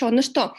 Хорошо, ну что,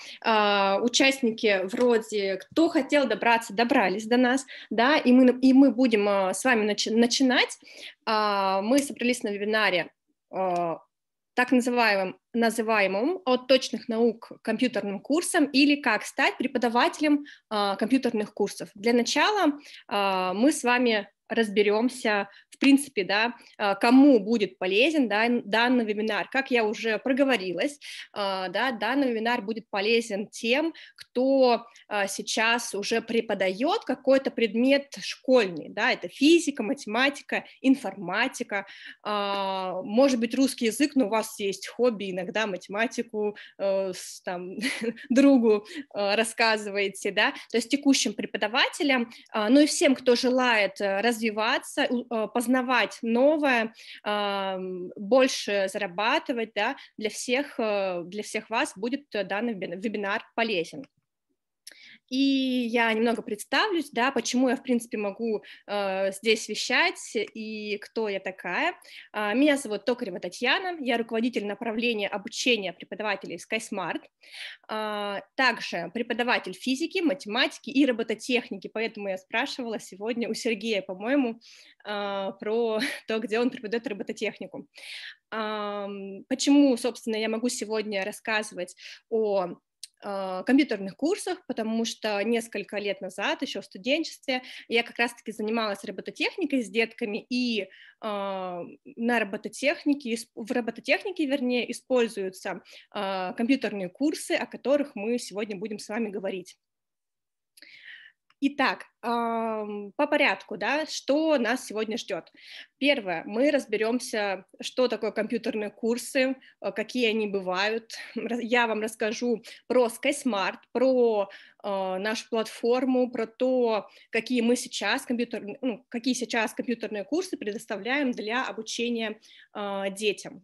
участники вроде, кто хотел добраться, добрались до нас, да, и мы будем с вами начинать. Мы собрались на вебинаре, так называемым от точных наук компьютерным курсом или как стать преподавателем компьютерных курсов. Для начала мы с вами разберемся, в принципе, да, кому будет полезен, да, данный вебинар. Как я уже проговорилась, да, данный вебинар будет полезен тем, кто сейчас уже преподает какой-то предмет школьный, да, это физика, математика, информатика, может быть, русский язык, но у вас есть хобби, иногда математику там, другу рассказываете, да, то есть текущим преподавателям, ну и всем, кто желает развиваться, познавать новое, больше зарабатывать, да, для всех вас будет данный вебинар полезен. И я немного представлюсь, да, почему я, в принципе, могу здесь вещать и кто я такая. Меня зовут Токарева Татьяна, я руководитель направления обучения преподавателей SkySmart, также преподаватель физики, математики и робототехники, поэтому я спрашивала сегодня у Сергея, по-моему, про то, где он преподает робототехнику. Почему, собственно, я могу сегодня рассказывать о компьютерных курсах, потому что несколько лет назад, еще в студенчестве, я как раз-таки занималась робототехникой с детками, и в робототехнике, вернее, используются компьютерные курсы, о которых мы сегодня будем с вами говорить. Итак, по порядку, да, что нас сегодня ждет. Первое, мы разберемся, что такое компьютерные курсы, какие они бывают. Я вам расскажу про SkySmart, про нашу платформу, про то, какие мы сейчас компьютерные курсы предоставляем для обучения детям.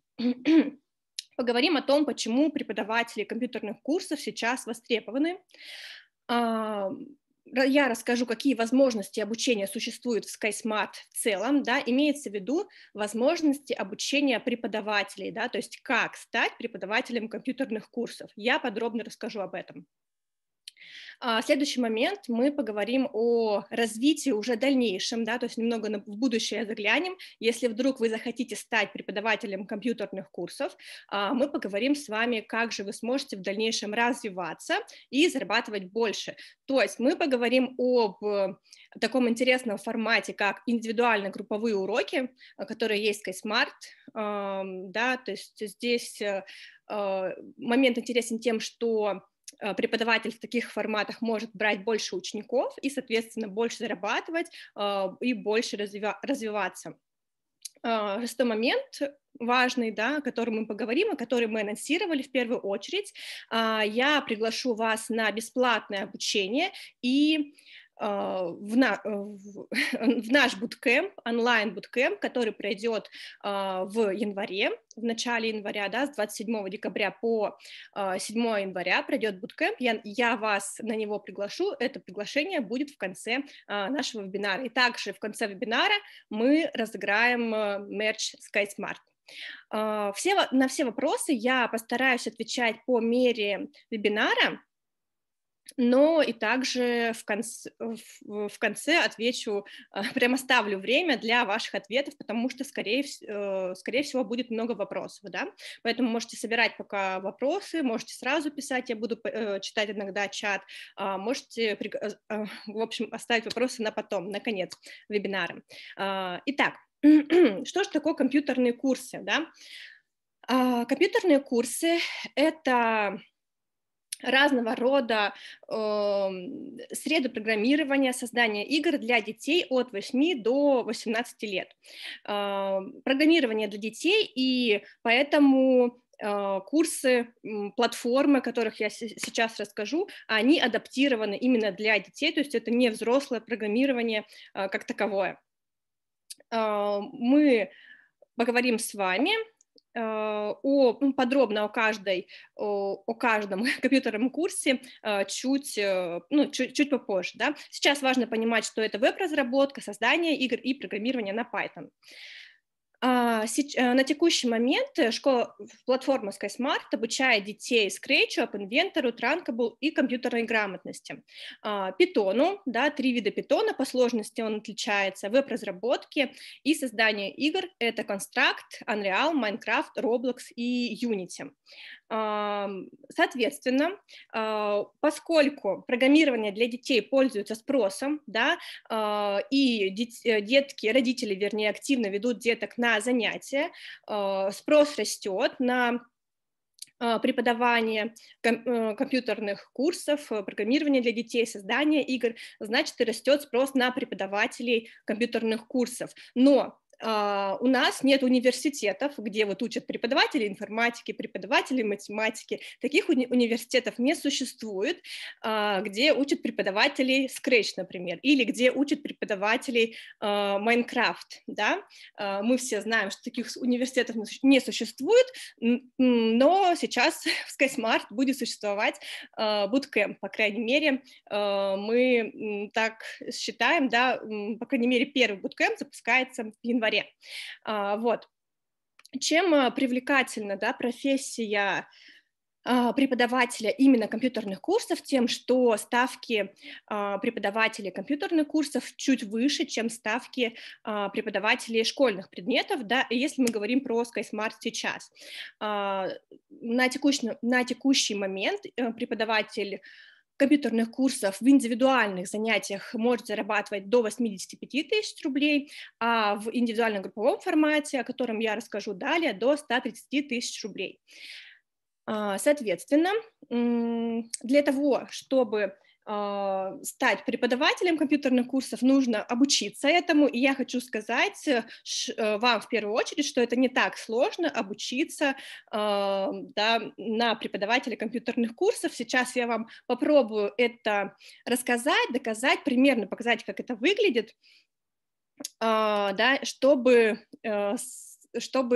Поговорим о том, почему преподаватели компьютерных курсов сейчас востребованы. Я расскажу, какие возможности обучения существуют в SkySmart в целом, да, имеется в виду возможности обучения преподавателей, да, то есть как стать преподавателем компьютерных курсов. Я подробно расскажу об этом. Следующий момент, мы поговорим о развитии уже дальнейшем, да, то есть немного в будущее заглянем. Если вдруг вы захотите стать преподавателем компьютерных курсов, мы поговорим с вами, как же вы сможете в дальнейшем развиваться и зарабатывать больше. То есть мы поговорим об таком интересном формате, как индивидуально-групповые уроки, которые есть в SkySmart, да, то есть здесь момент интересен тем, что преподаватель в таких форматах может брать больше учеников и, соответственно, больше зарабатывать и больше развиваться. Шестой момент важный, да, о котором мы поговорим, о котором мы анонсировали в первую очередь. Я приглашу вас на бесплатное обучение и в наш буткэмп, онлайн-буткэмп, который пройдет в начале января, да, с 27 декабря по 7 января пройдет буткэмп, я вас на него приглашу, это приглашение будет в конце нашего вебинара, и также в конце вебинара мы разыграем мерч SkySmart. На все вопросы я постараюсь отвечать по мере вебинара, но и также в конце отвечу, прямо ставлю время для ваших ответов, потому что, скорее всего, будет много вопросов, да? Поэтому можете собирать пока вопросы, можете сразу писать, я буду читать иногда чат, можете, в общем, оставить вопросы на потом, на конец вебинара. Итак, что же такое компьютерные курсы, да? Компьютерные курсы — это разного рода среды программирования, создания игр для детей от 8 до 18 лет. Программирование для детей, и поэтому курсы, платформы, о которых я сейчас расскажу, они адаптированы именно для детей, то есть это не взрослое программирование как таковое. Мы поговорим с вами подробно о каждом компьютерном курсе чуть попозже. Да? Сейчас важно понимать, что это веб-разработка, создание игр и программирование на Python. На текущий момент школа, платформа SkySmart обучает детей Scratch, App Inventor, Trunkable и компьютерной грамотности. Питону, да, 3 вида питона, по сложности он отличается, веб-разработки и создание игр — это Construct, Unreal, Minecraft, Roblox и Unity. Соответственно, поскольку программирование для детей пользуется спросом, да, и детки, родители, вернее, активно ведут деток на занятия, спрос растет на преподавание компьютерных курсов, программирование для детей, создание игр, значит, и растет спрос на преподавателей компьютерных курсов. Но у нас нет университетов, где вот учат преподаватели информатики, преподаватели математики. Таких университетов не существует, где учат преподавателей Scratch, например, или где учат преподавателей Minecraft. Да? Мы все знаем, что таких университетов не существует, но сейчас в SkySmart будет существовать буткэмп, по крайней мере, мы так считаем, да, по крайней мере, первый буткэмп запускается в январе. Вот. Чем привлекательна, да, профессия преподавателя именно компьютерных курсов, тем, что ставки преподавателей компьютерных курсов чуть выше, чем ставки преподавателей школьных предметов, да, если мы говорим про SkySmart сейчас. На текущий момент преподаватель компьютерных курсов в индивидуальных занятиях может зарабатывать до 85 тысяч рублей, а в индивидуальном групповом формате, о котором я расскажу далее, до 130 тысяч рублей. Соответственно, для того, чтобы стать преподавателем компьютерных курсов, нужно обучиться этому, и я хочу сказать вам в первую очередь, что это не так сложно обучиться, да, на преподавателя компьютерных курсов. Сейчас я вам попробую это рассказать, доказать, примерно показать, как это выглядит, да, чтобы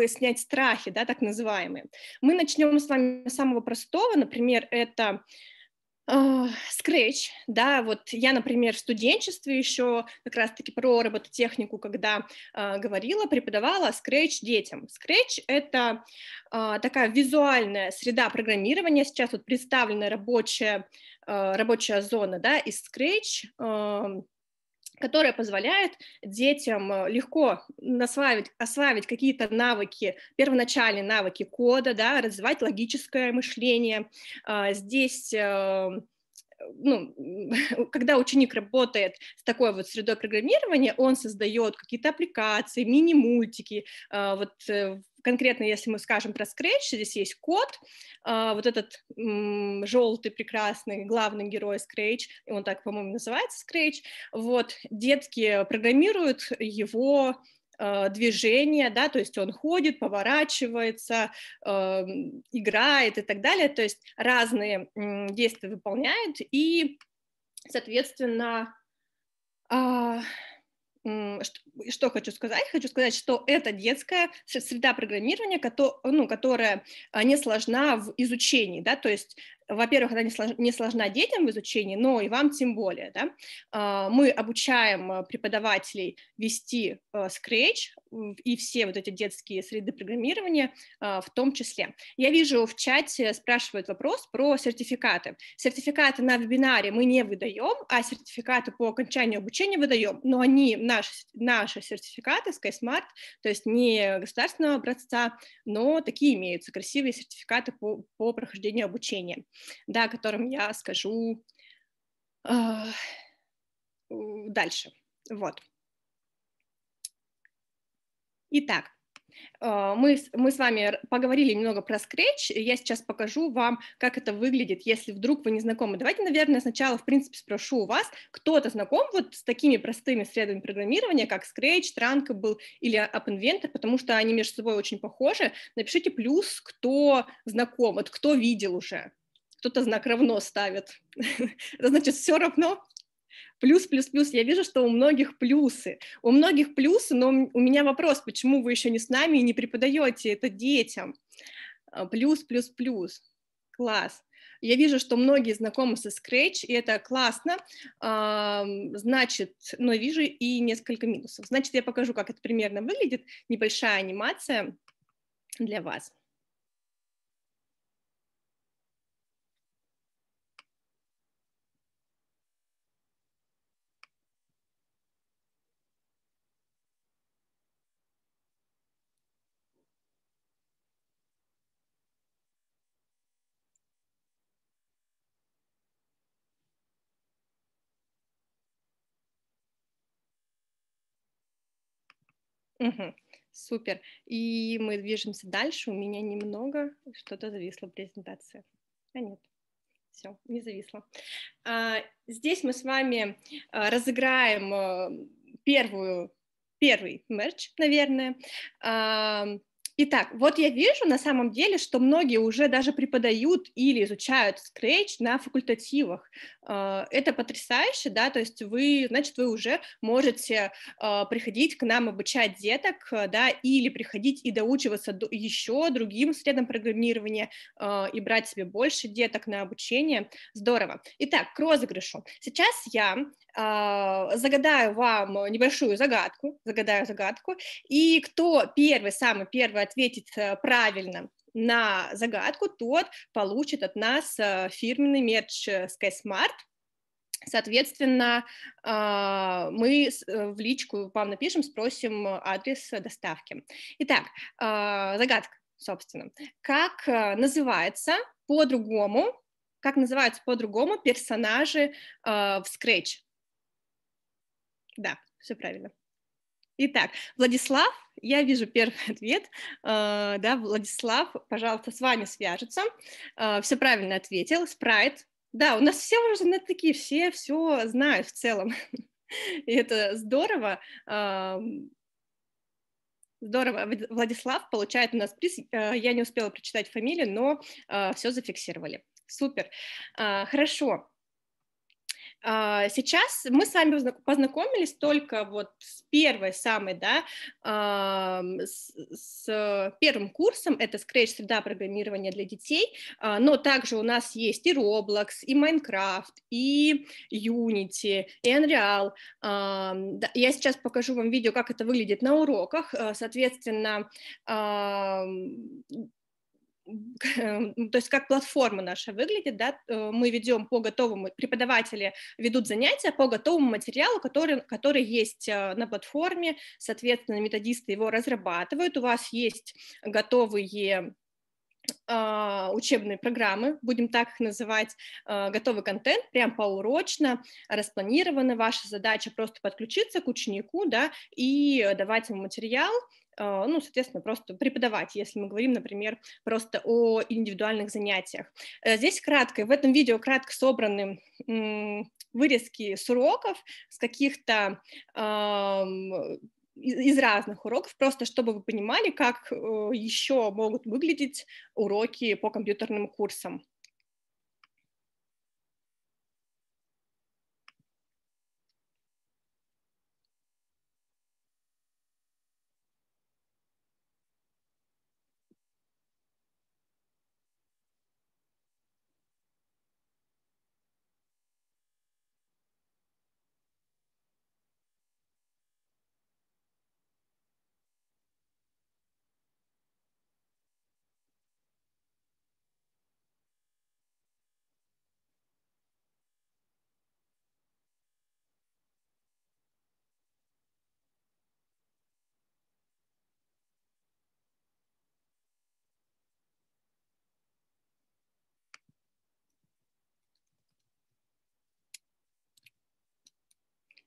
снять страхи, да, так называемые. Мы начнем с вами с самого простого, например, это Scratch, да, вот я, например, в студенчестве еще как раз-таки про робототехнику, когда говорила, преподавала Scratch детям. Scratch — это такая визуальная среда программирования, сейчас вот представлена рабочая зона, да, из Scratch, которая позволяет детям легко осваивать какие-то навыки, первоначальные навыки кода, да, развивать логическое мышление. Здесь, ну, когда ученик работает с такой вот средой программирования, он создает какие-то аппликации, мини-мультики. Вот конкретно, если мы скажем про Scratch, здесь есть код, вот этот желтый прекрасный главный герой Scratch, и он так, по-моему, называется Scratch. Вот детки программируют его движение, да, то есть он ходит, поворачивается, играет и так далее, то есть разные действия выполняет, и, соответственно, что хочу сказать? Хочу сказать, что это детская среда программирования, которая не сложна в изучении, да, то есть, во-первых, она не сложна детям в изучении, но и вам тем более, да. Мы обучаем преподавателей вести Scratch и все вот эти детские среды программирования в том числе. Я вижу в чате, спрашивают вопрос про сертификаты. Сертификаты на вебинаре мы не выдаем, а сертификаты по окончанию обучения выдаем, но они наши сертификаты SkySmart, то есть не государственного образца, но такие имеются красивые сертификаты по прохождению обучения, да, о котором я скажу дальше. Вот. Итак, мы с вами поговорили немного про Scratch, я сейчас покажу вам, как это выглядит, если вдруг вы не знакомы. Давайте, наверное, сначала, в принципе, спрошу у вас, кто-то знаком вот с такими простыми средами программирования, как Scratch, Trunkable или App Inventor, потому что они между собой очень похожи. Напишите плюс, кто знаком, вот кто видел уже, кто-то знак равно ставит, значит, все равно. Плюс, плюс, плюс. Я вижу, что у многих плюсы. У многих плюсы, но у меня вопрос, почему вы еще не с нами и не преподаете это детям? Плюс, плюс, плюс. Класс. Я вижу, что многие знакомы со Scratch, и это классно, значит, но вижу и несколько минусов. Значит, я покажу, как это примерно выглядит, небольшая анимация для вас. Угу, супер. И мы движемся дальше. У меня немного что-то зависло в презентации. А нет, все, не зависло. Здесь мы с вами разыграем первый мерч, наверное. Итак, вот я вижу на самом деле, что многие уже даже преподают или изучают Scratch на факультативах. Это потрясающе, да, то есть вы уже можете приходить к нам обучать деток, да, или приходить и доучиваться еще другим средам программирования и брать себе больше деток на обучение. Здорово. Итак, к розыгрышу. Сейчас я загадаю вам небольшую загадку, и кто самый первый ответит правильно на загадку, тот получит от нас фирменный мерч SkySmart. Соответственно, мы в личку вам напишем, спросим адрес доставки. Итак, загадка, собственно. Как называются по-другому персонажи в Scratch? Да, все правильно. Итак, Владислав, я вижу первый ответ. Да, Владислав, пожалуйста, с вами свяжется. Все правильно ответил. Спрайт. Да, у нас все уже знатоки, все знают в целом. И это здорово. Здорово. Владислав получает у нас приз. Я не успела прочитать фамилию, но все зафиксировали. Супер. Хорошо. Сейчас мы с вами познакомились только вот с первым курсом, это Scratch среда программирования для детей, но также у нас есть и Roblox, и Minecraft, и Unity, и Unreal. Я сейчас покажу вам видео, как это выглядит на уроках, соответственно, то есть как платформа наша выглядит, да, мы ведем по готовому, преподаватели ведут занятия по готовому материалу, который есть на платформе, соответственно, методисты его разрабатывают, у вас есть готовые учебные программы, будем так их называть, готовый контент, прям поурочно, распланирована ваша задача просто подключиться к ученику, да, и давать ему материал, ну, соответственно, просто преподавать, если мы говорим, например, просто о индивидуальных занятиях. Здесь в этом видео кратко собраны вырезки с уроков, с каких-то из разных уроков, просто чтобы вы понимали, как еще могут выглядеть уроки по компьютерным курсам.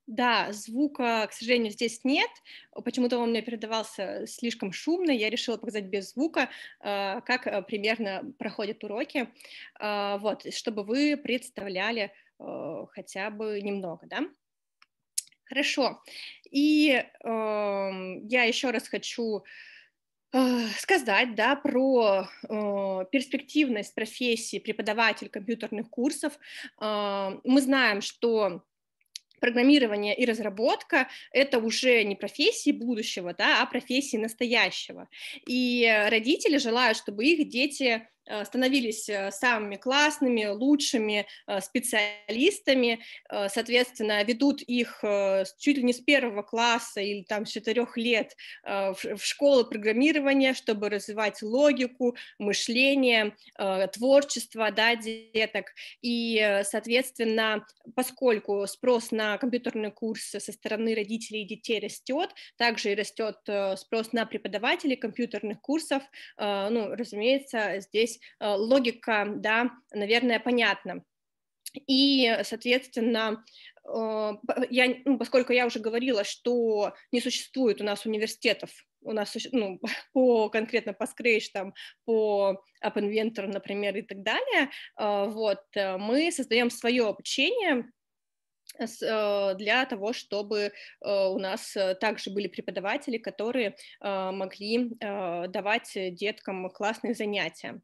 Да, звука, к сожалению, здесь нет. Почему-то он мне передавался слишком шумно. Я решила показать без звука, как примерно проходят уроки, вот, чтобы вы представляли хотя бы немного, да? Хорошо. И я еще раз хочу сказать, да, про перспективность профессии преподавателя компьютерных курсов. Мы знаем, что программирование и разработка — это уже не профессии будущего, да, а профессии настоящего. И родители желают, чтобы их дети становились самыми классными, лучшими специалистами, соответственно, ведут их чуть ли не с 1 класса или там с 4 лет в школу программирования, чтобы развивать логику, мышление, творчество, да, деток. И, соответственно, поскольку спрос на компьютерные курсы со стороны родителей и детей растет, также и растет спрос на преподавателей компьютерных курсов, ну, разумеется, здесь логика, да, наверное, понятна. И, соответственно, поскольку я уже говорила, что не существует у нас университетов, у нас, ну, конкретно по Scratch, там, по App Inventor, например, и так далее, вот, мы создаем свое обучение для того, чтобы у нас также были преподаватели, которые могли давать деткам классные занятия.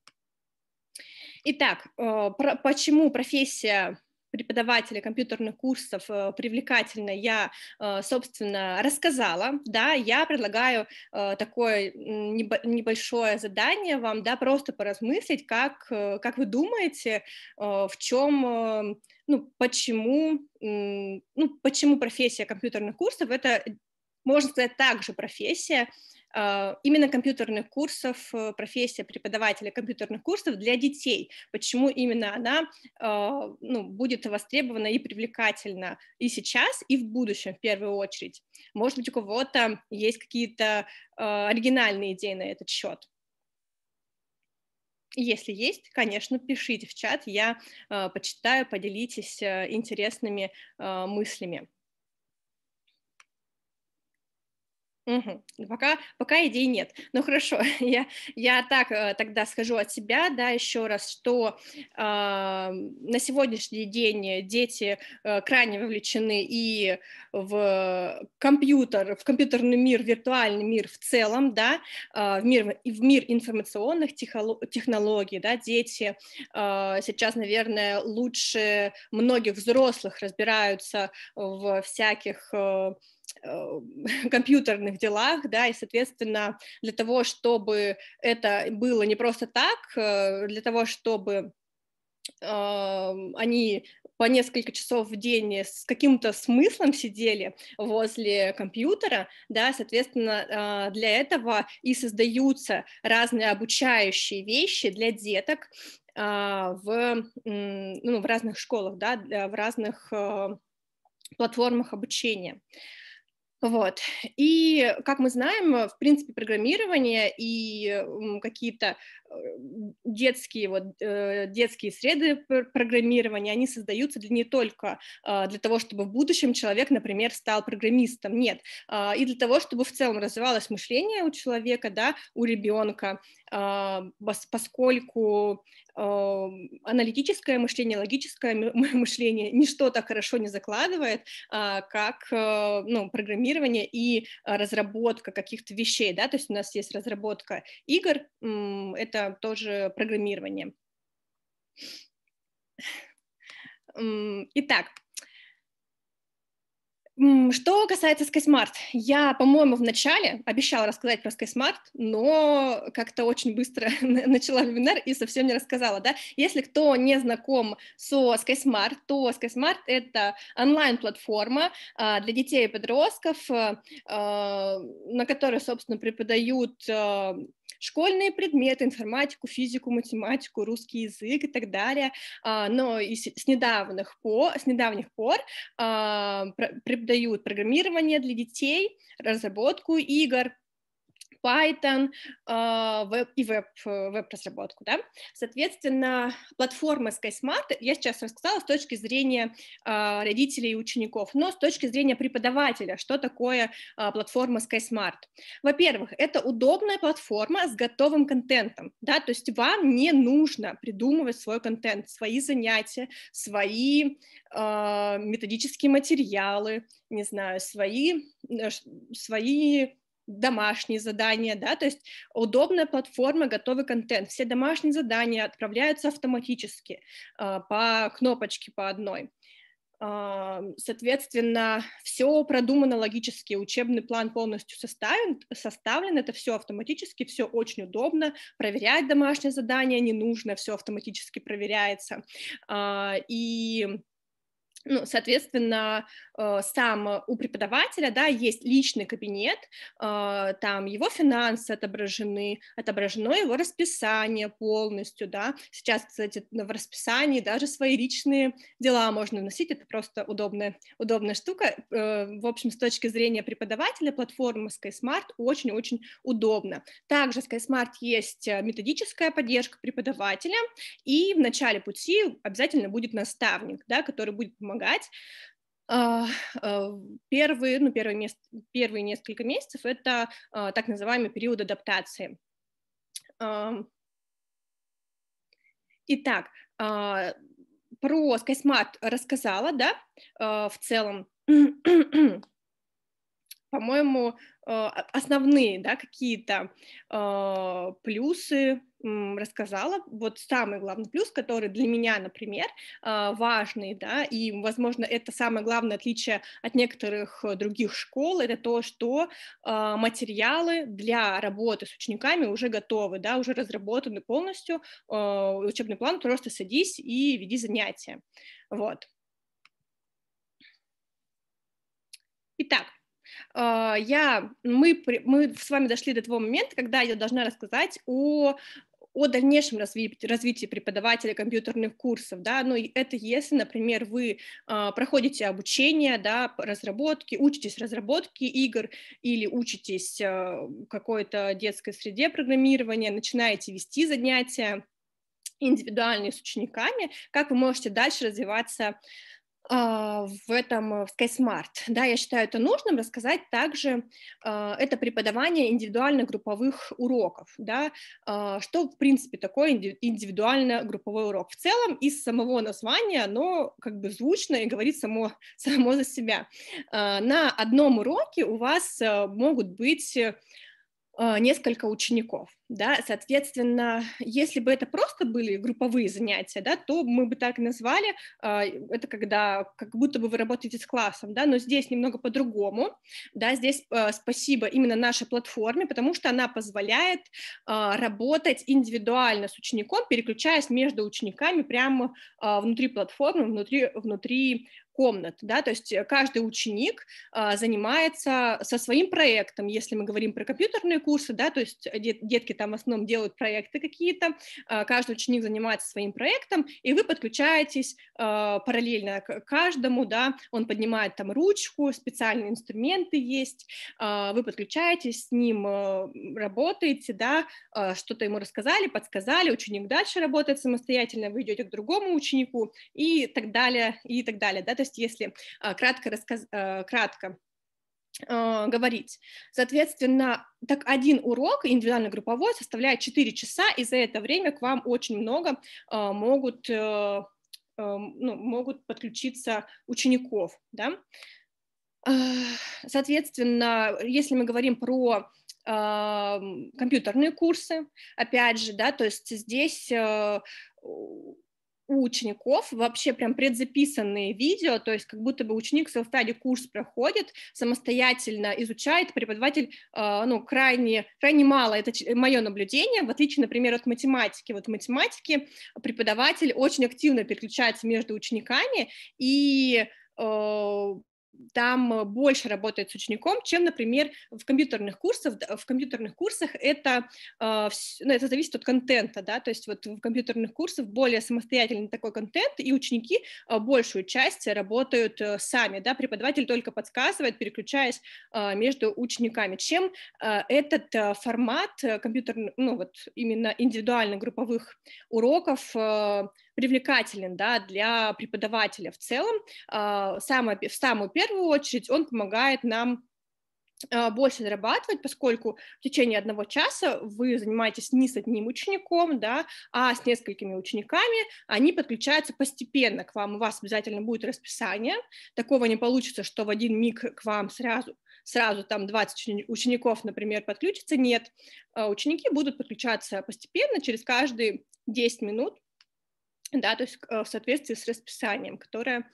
Итак, почему профессия преподавателя компьютерных курсов привлекательна, я, собственно, рассказала, да, я предлагаю такое небольшое задание вам, да, просто поразмыслить, как вы думаете, в чем, ну, почему профессия компьютерных курсов, это, можно сказать, также профессия, именно компьютерных курсов, профессия преподавателя компьютерных курсов для детей, почему именно она, ну, будет востребована и привлекательна и сейчас, и в будущем, в первую очередь. Может быть, у кого-то есть какие-то оригинальные идеи на этот счет. Если есть, конечно, пишите в чат, я почитаю, поделитесь интересными мыслями. Угу. Пока идей нет. Ну хорошо, я так тогда скажу от себя, да, еще раз, что на сегодняшний день дети крайне вовлечены и в компьютер, в компьютерный мир, виртуальный мир в целом, да, в мир информационных технологий, да, дети сейчас, наверное, лучше многих взрослых разбираются в всяких компьютерных делах, да, и, соответственно, для того, чтобы это было не просто так, для того, чтобы они по несколько часов в день с каким-то смыслом сидели возле компьютера, да, соответственно, для этого и создаются разные обучающие вещи для деток в разных школах, да, в разных платформах обучения. Вот. И, как мы знаем, в принципе, программирование и какие-то детские среды программирования, они создаются не только для того, чтобы в будущем человек, например, стал программистом, нет, и для того, чтобы в целом развивалось мышление у человека, да, у ребенка, поскольку аналитическое мышление, логическое мышление ничто так хорошо не закладывает, как, ну, программирование и разработка каких-то вещей, да, то есть у нас есть разработка игр, это тоже программирование. Итак, что касается SkySmart, я, по-моему, вначале обещала рассказать про SkySmart, но как-то очень быстро начала вебинар и совсем не рассказала, да. Если кто не знаком со SkySmart, то SkySmart — это онлайн-платформа для детей и подростков, на которой, собственно, преподают школьные предметы, информатику, физику, математику, русский язык и так далее, но и с недавних пор преподают программирование для детей, разработку игр, Python и веб-разработку, да. Соответственно, платформа SkySmart, я сейчас рассказала с точки зрения родителей и учеников, но с точки зрения преподавателя, что такое платформа SkySmart. Во-первых, это удобная платформа с готовым контентом, да, то есть вам не нужно придумывать свой контент, свои занятия, свои методические материалы, не знаю, свои домашние задания, да, то есть удобная платформа, готовый контент, все домашние задания отправляются автоматически по кнопочке по одной. Соответственно, все продумано логически, учебный план полностью составлен, это все автоматически, все очень удобно, проверять домашнее задание не нужно, все автоматически проверяется. И, ну, соответственно, сам у преподавателя, да, есть личный кабинет, там его финансы отображено его расписание полностью, да. Сейчас, кстати, в расписании даже свои личные дела можно вносить, это просто удобная штука. В общем, с точки зрения преподавателя платформа SkySmart очень-очень удобна. Также в SkySmart есть методическая поддержка преподавателя, и в начале пути обязательно будет наставник, да, который будет помогать. Первые несколько месяцев — это так называемый период адаптации. Итак, про SkySmart рассказала, да, в целом. По-моему, основные, да, какие-то плюсы рассказала. Вот самый главный плюс, который для меня, например, важный, да, и, возможно, это самое главное отличие от некоторых других школ, это то, что материалы для работы с учениками уже готовы, да, уже разработаны полностью, учебный план, просто садись и веди занятия. Вот. Итак. Мы с вами дошли до того момента, когда я должна рассказать о дальнейшем развитии преподавателя компьютерных курсов, да, ну, это если, например, вы проходите обучение, да, по разработке, учитесь разработке игр или учитесь какой-то детской среде программирования, начинаете вести занятия индивидуальные с учениками, как вы можете дальше развиваться в SkySmart. Да, я считаю это нужным рассказать также, это преподавание индивидуально-групповых уроков, да, что, в принципе, такое индивидуально-групповой урок. В целом, из самого названия оно как бы звучно и говорит само за себя. На одном уроке у вас могут быть несколько учеников, да, соответственно, если бы это просто были групповые занятия, да, то мы бы так и назвали, это когда как будто бы вы работаете с классом, да, но здесь немного по-другому, да, здесь спасибо именно нашей платформе, потому что она позволяет работать индивидуально с учеником, переключаясь между учениками прямо внутри платформы, внутри комнат, да, то есть каждый ученик занимается со своим проектом, если мы говорим про компьютерные курсы, да, то есть детки там в основном делают проекты какие-то, каждый ученик занимается своим проектом, и вы подключаетесь параллельно к каждому, да, он поднимает там ручку, специальные инструменты есть, вы подключаетесь с ним, работаете, да, что-то ему рассказали, подсказали, ученик дальше работает самостоятельно, вы идете к другому ученику и так далее, да, то есть если кратко говорить. Соответственно, так один урок индивидуально-групповой составляет 4 часа, и за это время к вам очень много могут подключиться учеников. Да? Соответственно, если мы говорим про компьютерные курсы, опять же, да, то есть здесь у учеников вообще прям предзаписанные видео, то есть как будто бы ученик в self-study курс проходит, самостоятельно изучает, преподаватель, крайне мало, это мое наблюдение, в отличие, например, от математики. Вот в математике преподаватель очень активно переключается между учениками, и там больше работает с учеником, чем, например, в компьютерных курсах. В компьютерных курсах это зависит от контента, да, то есть вот в компьютерных курсах более самостоятельный такой контент, и ученики большую часть работают сами, да, преподаватель только подсказывает, переключаясь между учениками, чем этот формат компьютерных, именно индивидуально-групповых уроков привлекателен, да, для преподавателя в целом. В самую первую очередь он помогает нам больше зарабатывать, поскольку в течение одного часа вы занимаетесь не с одним учеником, да, а с несколькими учениками, они подключаются постепенно к вам, у вас обязательно будет расписание, такого не получится, что в один миг к вам сразу там 20 учеников, например, подключится, нет, ученики будут подключаться постепенно, через каждые 10 минут да, то есть в соответствии с расписанием, которое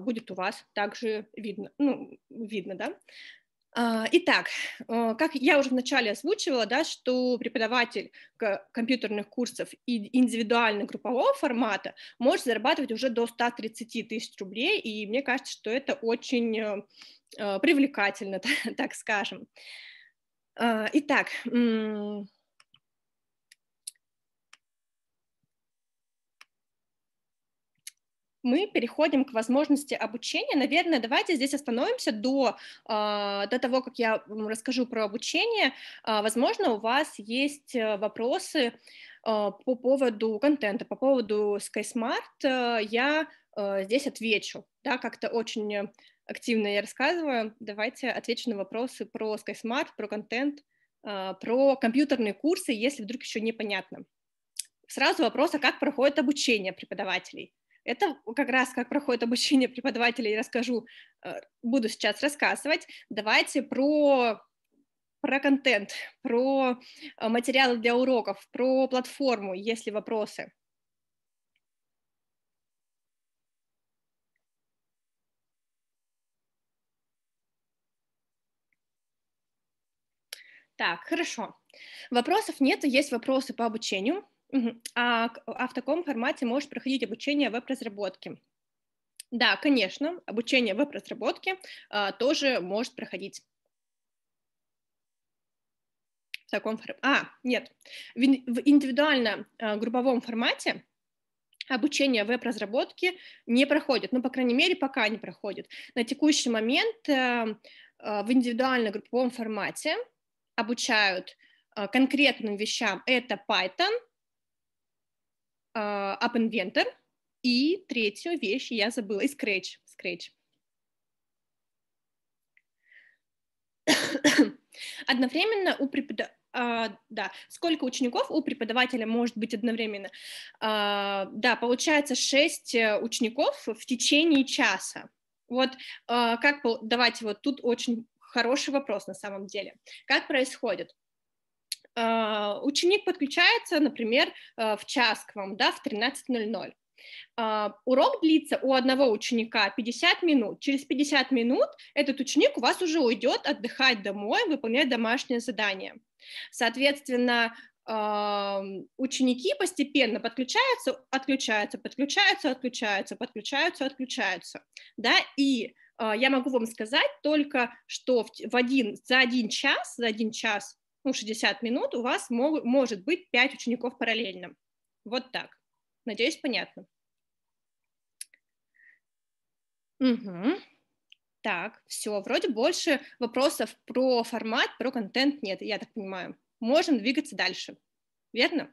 будет у вас также видно, ну, видно, да. Итак, как я уже вначале озвучивала, да, что преподаватель компьютерных курсов и индивидуально-группового формата может зарабатывать уже до 130 тысяч рублей, и мне кажется, что это очень привлекательно, так скажем. Итак, мы переходим к возможности обучения. Наверное, давайте здесь остановимся до того, как я расскажу про обучение. Возможно, у вас есть вопросы по поводу контента, по поводу SkySmart. Я здесь отвечу. Да, как-то очень активно я рассказываю. Давайте отвечу на вопросы про SkySmart, про контент, про компьютерные курсы, если вдруг еще непонятно. Сразу вопрос, а как проходит обучение преподавателей? Это как раз как проходит обучение преподавателей, расскажу, буду сейчас рассказывать. Давайте про контент, про материалы для уроков, про платформу, если вопросы. Так, хорошо. Вопросов нет, есть вопросы по обучению. А в таком формате может проходить обучение веб-разработки? Да, конечно, обучение веб-разработки тоже может проходить. В таком формате. Нет. В индивидуально-групповом формате обучение веб-разработки не проходит. Ну, по крайней мере, пока не проходит. На текущий момент в индивидуально-групповом формате обучают конкретным вещам. Это Python, App Inventor и третью вещь я забыла, и Scratch. Одновременно сколько учеников у преподавателя может быть одновременно? Да, получается 6 учеников в течение часа. Вот как, давайте, вот тут очень хороший вопрос на самом деле. Как происходит? Ученик подключается, например, в час к вам, да, в 13:00. Урок длится у одного ученика 50 минут. Через 50 минут этот ученик у вас уже уйдет отдыхать домой, выполнять домашнее задание. Соответственно, ученики постепенно подключаются, да, и я могу вам сказать только, что за один час, ну, 60 минут у вас может быть 5 учеников параллельно. Вот так. Надеюсь, понятно. Угу. Так, все, вроде больше вопросов про формат, про контент нет, я так понимаю. Можем двигаться дальше, верно?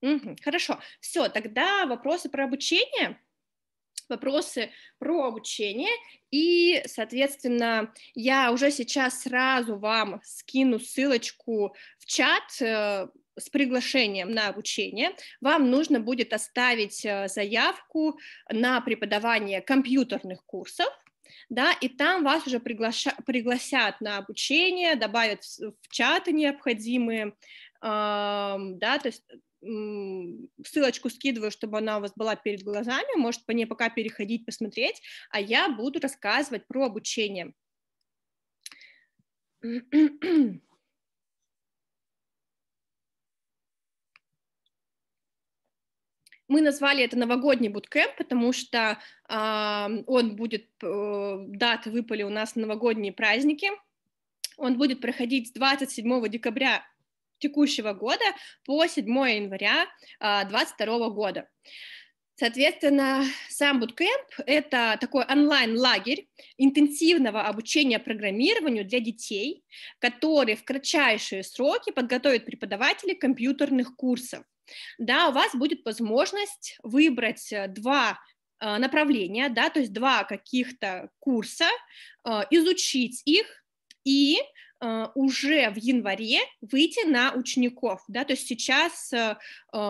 Угу. Хорошо, все, тогда вопросы про обучение. Вопросы про обучение, и, соответственно, я уже сейчас сразу вам скину ссылочку в чат с приглашением на обучение. Вам нужно будет оставить заявку на преподавание компьютерных курсов, да, и там вас уже пригласят на обучение, добавят в чаты необходимые, да, то есть... Ссылочку скидываю, чтобы она у вас была перед глазами, может по ней пока переходить, посмотреть, а я буду рассказывать про обучение. Мы назвали это новогодний буткэмп, потому что он будет, даты выпали у нас на новогодние праздники, он будет проходить с 27 декабря текущего года по 7 января 2022 года. Соответственно, сам буткэмп – это такой онлайн-лагерь интенсивного обучения программированию для детей, который в кратчайшие сроки подготовит преподаватели компьютерных курсов. Да, у вас будет возможность выбрать 2 направления, да, то есть 2 каких-то курса, изучить их и уже в январе выйти на учеников, да, то есть сейчас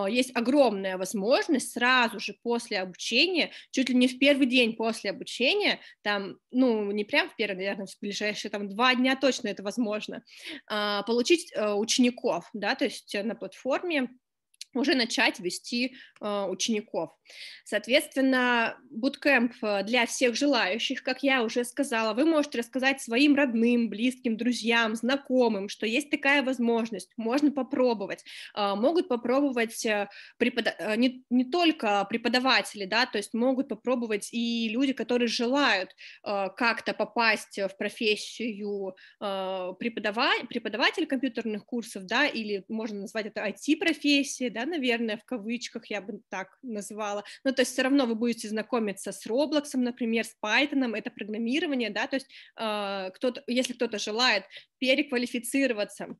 есть огромная возможность сразу же после обучения, чуть ли не в первый день после обучения, там, ну, не прям в первый, наверное, в ближайшие там 2 дня точно это возможно, получить учеников, да, то есть на платформе уже начать вести учеников. Соответственно, буткэмп для всех желающих, как я уже сказала, вы можете рассказать своим родным, близким, друзьям, знакомым, что есть такая возможность, можно попробовать. Могут попробовать не только преподаватели, да, то есть могут попробовать и люди, которые желают как-то попасть в профессию преподавателя компьютерных курсов, да, или можно назвать это IT-профессией, да, наверное, в кавычках я бы так назвала, но то есть все равно вы будете знакомиться с Roblox, например, с Python, это программирование, да, то есть если кто-то желает переквалифицироваться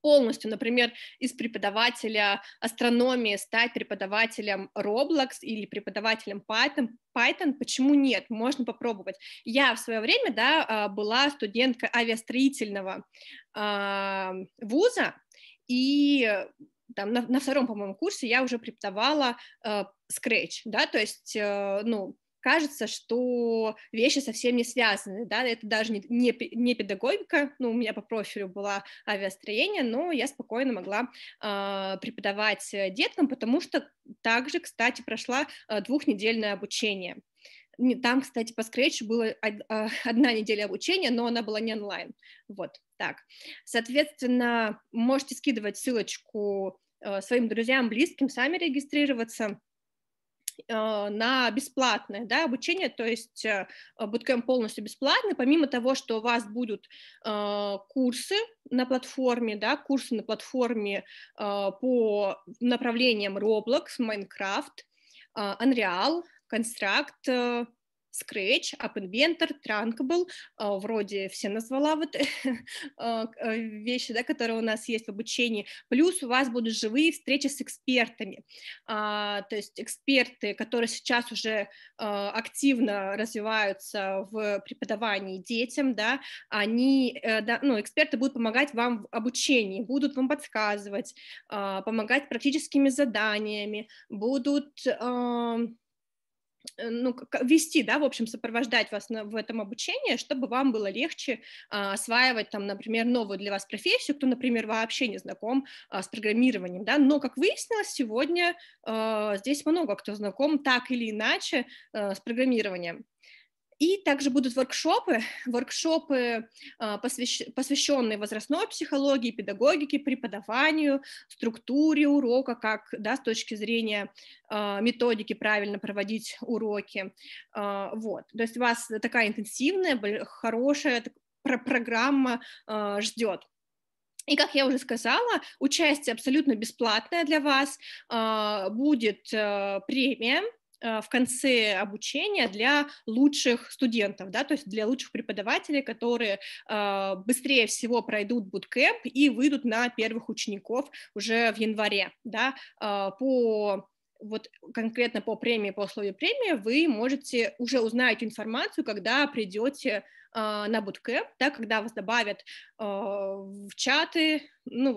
полностью, например, из преподавателя астрономии стать преподавателем Roblox или преподавателем Python, почему нет, можно попробовать. Я в свое время, да, была студенткой авиастроительного вуза, и там, на втором, по-моему, курсе я уже преподавала Scratch, да, то есть, ну, кажется, что вещи совсем не связаны, да, это даже не педагогика, ну, у меня по профилю была авиастроение, но я спокойно могла преподавать деткам, потому что также, кстати, прошла 2-недельное обучение. Там, кстати, по Scratch была 1 неделя обучения, но она была не онлайн. Вот так. Соответственно, можете скидывать ссылочку своим друзьям, близким, сами регистрироваться на бесплатное, да, обучение, то есть буткэмп полностью бесплатный, помимо того, что у вас будут курсы на платформе, да, курсы на платформе по направлениям Roblox, Minecraft, Unreal, Construct, Scratch, App Inventor, Trunkable, вроде все назвала вот вещи, да, которые у нас есть в обучении, плюс у вас будут живые встречи с экспертами, то есть эксперты, которые сейчас уже активно развиваются в преподавании детям, да, они, да, ну, эксперты будут помогать вам в обучении, будут вам подсказывать, помогать практическими заданиями, будут ну, вести, да, в общем, сопровождать вас в этом обучении, чтобы вам было легче осваивать, там, например, новую для вас профессию, кто, например, вообще не знаком с программированием, да, но, как выяснилось, сегодня здесь много кто знаком так или иначе с программированием. И также будут воркшопы, посвященные возрастной психологии, педагогике, преподаванию, структуре урока, как, да, с точки зрения методики правильно проводить уроки. Вот. То есть у вас такая интенсивная, хорошая программа ждет. И, как я уже сказала, участие абсолютно бесплатное для вас, будет премия в конце обучения для лучших студентов, да, то есть для лучших преподавателей, которые быстрее всего пройдут буткэмп и выйдут на первых учеников уже в январе, да, конкретно по премии, по условию премии вы можете уже узнать информацию, когда придете на буткэмп, да, когда вас добавят в чаты, ну,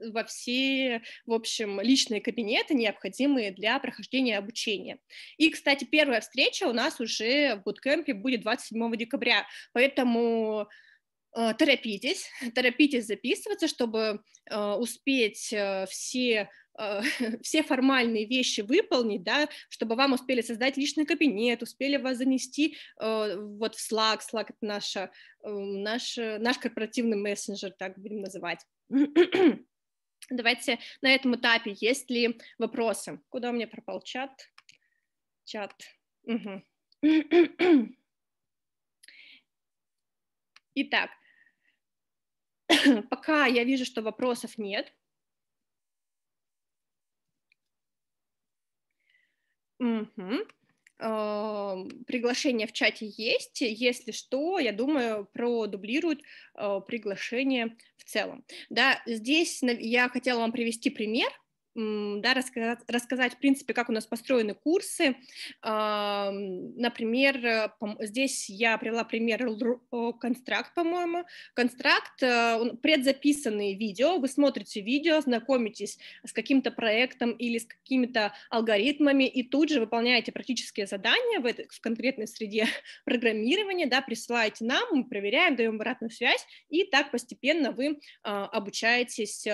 во все, в общем, личные кабинеты, необходимые для прохождения обучения. И, кстати, первая встреча у нас уже в буткэмпе будет 27 декабря, поэтому торопитесь записываться, чтобы успеть все формальные вещи выполнить, да, чтобы вам успели создать личный кабинет, успели вас занести вот в Slack — это наш корпоративный мессенджер, так будем называть. Давайте на этом этапе, есть ли вопросы? Куда у меня пропал чат? Чат. Угу. Итак, пока я вижу, что вопросов нет. Угу. Приглашение в чате есть, если что, я думаю, продублируют приглашение в целом. Да, здесь я хотела вам привести пример да, рассказать, в принципе, как у нас построены курсы. Например, здесь я привела пример Construct, по-моему. Construct, предзаписанные видео, вы смотрите видео, знакомитесь с каким-то проектом или с какими-то алгоритмами, и тут же выполняете практические задания в конкретной среде программирования, да, присылаете нам, мы проверяем, даем обратную связь, и так постепенно вы обучаетесь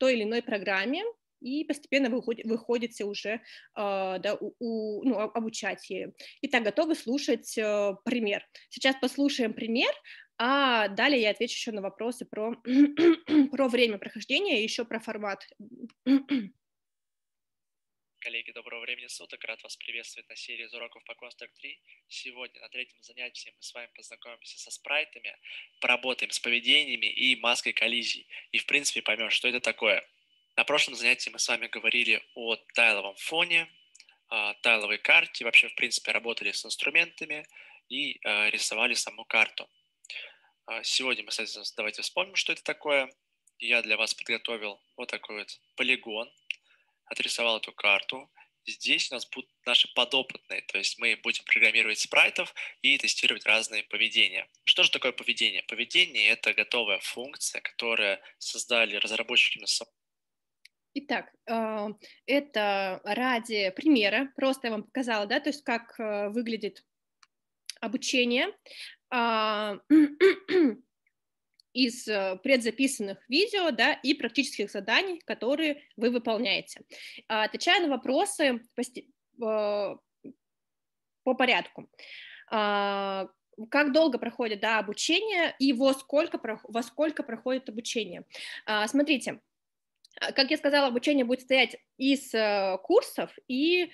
той или иной программе, и постепенно вы выходите уже, да, обучать ее. Итак, готовы слушать пример. Сейчас послушаем пример, а далее я отвечу еще на вопросы про время прохождения и еще про формат. Коллеги, доброго времени суток. Рад вас приветствовать на серии из уроков по Construct 3. Сегодня на третьем занятии мы с вами познакомимся со спрайтами, поработаем с поведениями и маской коллизий. И, в принципе, поймем, что это такое. На прошлом занятии мы с вами говорили о тайловом фоне, тайловой карте. Вообще, в принципе, работали с инструментами и рисовали саму карту. Сегодня мы, соответственно, давайте вспомним, что это такое. Я для вас подготовил вот такой вот полигон. Отрисовал эту карту. Здесь у нас будут наши подопытные, то есть мы будем программировать спрайтов и тестировать разные поведения. Что же такое поведение? Поведение – это готовая функция, которую создали разработчики на самом. Итак, это ради примера, просто я вам показала, да, то есть как выглядит обучение из предзаписанных видео, да, и практических заданий, которые вы выполняете. Отвечая на вопросы по порядку. Как долго проходит, да, обучение и во сколько проходит обучение? Смотрите, как я сказала, обучение будет состоять из курсов и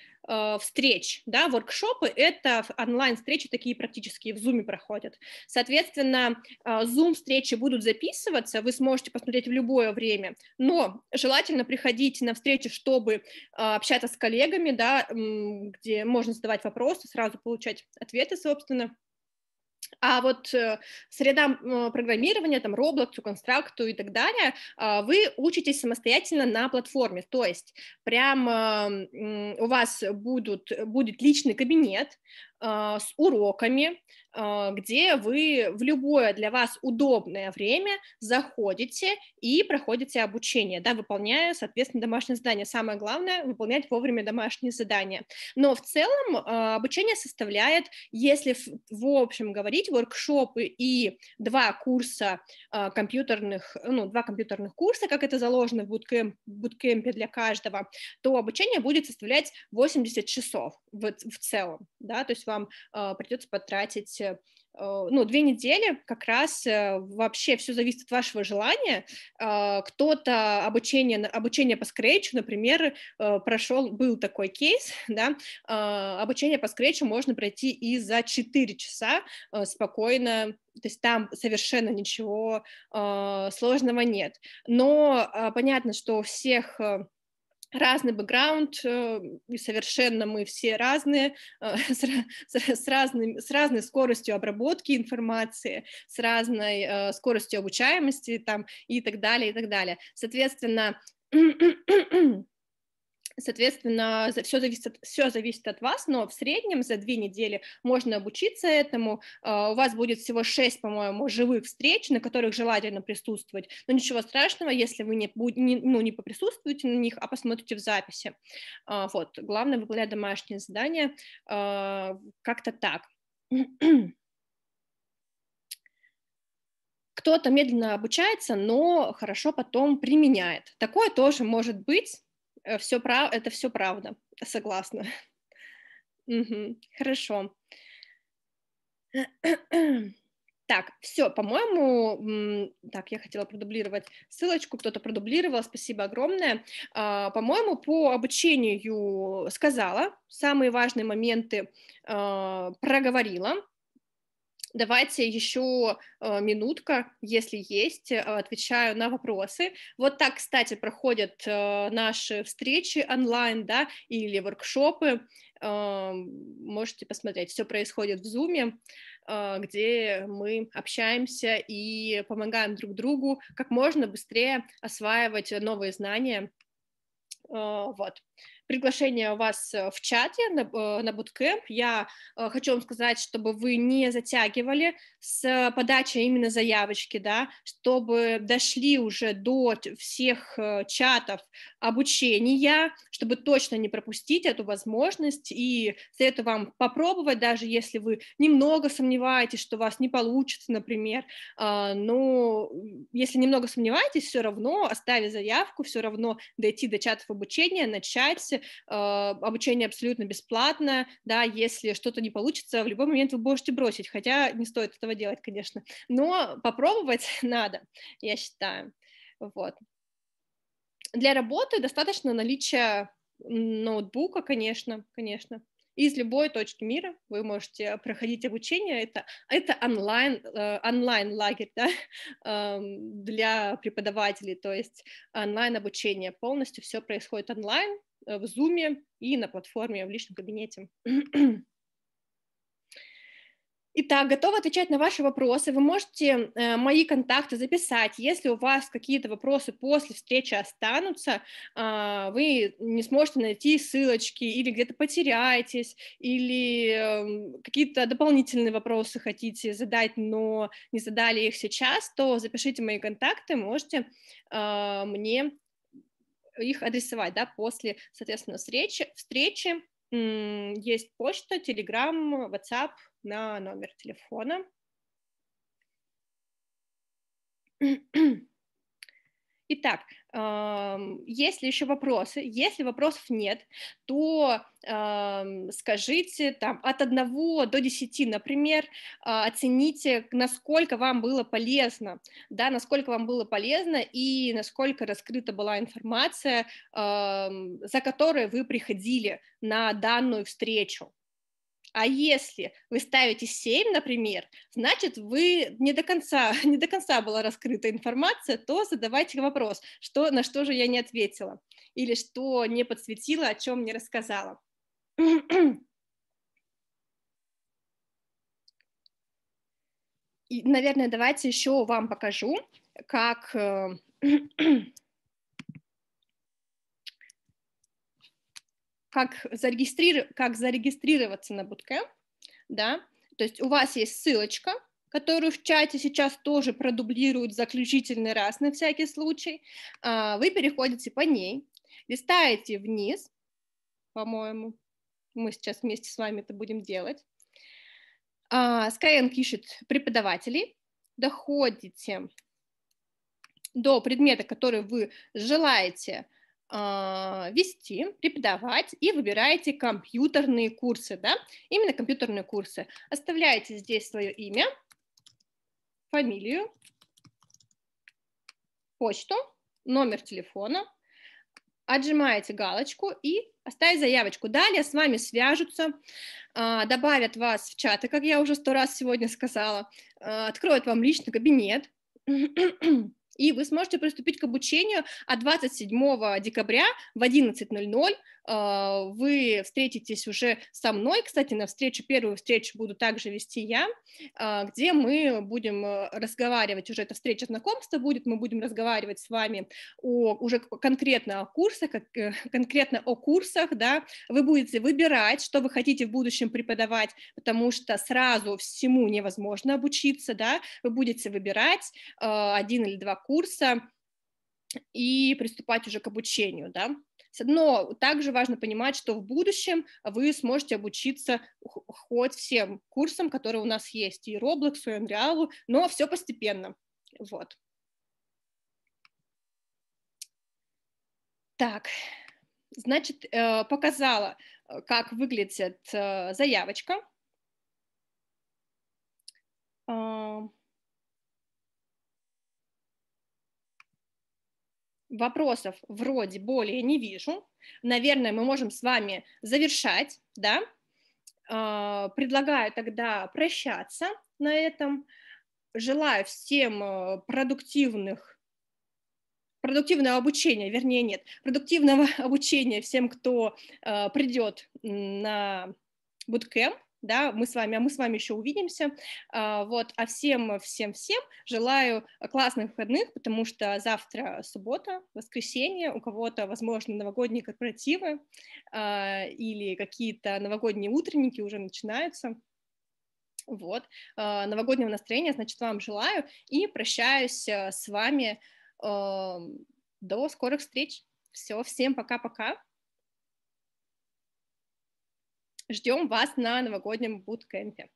встреч, да, воркшопы – это онлайн-встречи, такие практические в Zoom проходят. Соответственно, Zoom-встречи будут записываться, вы сможете посмотреть в любое время, но желательно приходить на встречи, чтобы общаться с коллегами, да, где можно задавать вопросы, сразу получать ответы, собственно. А вот среда программирования, там, Roblox, Construct и так далее, вы учитесь самостоятельно на платформе, то есть прямо у вас будет личный кабинет с уроками, где вы в любое для вас удобное время заходите и проходите обучение, да, выполняя, соответственно, домашнее задание. Самое главное – выполнять вовремя домашние задания. Но в целом обучение составляет, если в общем говорить, воркшопы и два курса компьютерных, два компьютерных курса, как это заложено в буткемпе для каждого, то обучение будет составлять 80 часов в целом, да, то есть вам придется потратить, 2 недели, как раз вообще все зависит от вашего желания. Кто-то обучение по Scratch, например, был такой кейс, да, обучение по Scratch можно пройти и за 4 часа спокойно, то есть там совершенно ничего сложного нет. Но понятно, что у всех разный бэкграунд, и совершенно мы все разные, с разной скоростью обработки информации, с разной скоростью обучаемости там, и так далее, и так далее. Соответственно, все зависит от вас, но в среднем за 2 недели можно обучиться этому. У вас будет всего 6, по-моему, живых встреч, на которых желательно присутствовать. Но ничего страшного, если вы не поприсутствуете на них, а посмотрите в записи. Вот. Главное, выполнять домашние задания. Как-то так. Кто-то медленно обучается, но хорошо потом применяет. Такое тоже может быть. Это все правда, согласна. Угу, хорошо. Так, все, по-моему, так, я хотела продублировать ссылочку, кто-то продублировал, спасибо огромное. По-моему, по обучению сказала, самые важные моменты проговорила. Давайте еще минутка, если есть, отвечаю на вопросы. Вот так, кстати, проходят наши встречи онлайн, да, или воркшопы. Можете посмотреть, все происходит в Zoom. где мы общаемся и помогаем друг другу как можно быстрее осваивать новые знания. Вот. Приглашение у вас в чате на Bootcamp. Я хочу вам сказать, чтобы вы не затягивали с подачей именно заявочки, да, чтобы дошли уже до всех чатов обучения, чтобы точно не пропустить эту возможность. И советую вам попробовать, даже если вы немного сомневаетесь, что у вас не получится, например. Но если немного сомневаетесь, все равно оставить заявку, все равно дойти до чатов обучения, начать. Обучение абсолютно бесплатно, да, если что-то не получится, в любой момент вы можете бросить, хотя не стоит этого делать, конечно, но попробовать надо, я считаю, вот. Для работы достаточно наличия ноутбука, конечно, из любой точки мира вы можете проходить обучение, это онлайн-лагерь, да, для преподавателей, то есть онлайн-обучение, полностью все происходит онлайн, в Zoom и на платформе в личном кабинете. Итак, готова отвечать на ваши вопросы. Вы можете мои контакты записать. Если у вас какие-то вопросы после встречи останутся, вы не сможете найти ссылочки или где-то потеряетесь, или какие-то дополнительные вопросы хотите задать, но не задали их сейчас, то запишите мои контакты, можете мне их адресовать, да, после, соответственно, встречи. Есть почта, Telegram, WhatsApp на номер телефона. Итак, есть ли еще вопросы? Если вопросов нет, то скажите там, от 1 до 10, например, оцените, насколько вам было полезно, да, насколько вам было полезно и насколько раскрыта была информация, за которой вы приходили на данную встречу. А если вы ставите 7, например, значит, вы не до конца была раскрыта информация, то задавайте вопрос, на что же я не ответила, или что не подсветила, о чем не рассказала. И, наверное, давайте еще вам покажу, как... Как зарегистрироваться на Bootcamp, да, то есть у вас есть ссылочка, которую в чате сейчас тоже продублируют в заключительный раз на всякий случай, вы переходите по ней, листаете вниз, по-моему, мы сейчас вместе с вами это будем делать, Skyeng ищет преподавателей, доходите до предмета, который вы желаете вести, преподавать, и выбираете компьютерные курсы, да, именно компьютерные курсы. Оставляете здесь свое имя, фамилию, почту, номер телефона, отжимаете галочку и оставить заявочку. Далее с вами свяжутся, добавят вас в чаты, как я уже 100 раз сегодня сказала, откроют вам личный кабинет, и вы сможете приступить к обучению, а 27 декабря в 11:00 вы встретитесь уже со мной. Кстати, первую встречу буду также вести я, где мы будем разговаривать, уже эта встреча знакомства будет, мы будем разговаривать с вами конкретно о курсах, да, вы будете выбирать, что вы хотите в будущем преподавать, потому что сразу всему невозможно обучиться, да, вы будете выбирать один или два курса и приступать уже к обучению, да. Но также важно понимать, что в будущем вы сможете обучиться хоть всем курсам, которые у нас есть, и Roblox, и Unreal, но все постепенно, вот. Так, значит, показала, как выглядит заявочка. Вопросов вроде более не вижу. Наверное, мы можем с вами завершать, да? Предлагаю тогда прощаться на этом. Желаю всем продуктивного обучения всем, кто придет на Bootcamp. да, мы с вами еще увидимся, вот, а всем желаю классных выходных, потому что завтра суббота, воскресенье, у кого-то, возможно, новогодние корпоративы или какие-то новогодние утренники уже начинаются, вот, новогоднего настроения, значит, вам желаю и прощаюсь с вами до скорых встреч, все, всем пока-пока. Ждем вас на новогоднем буткемпе.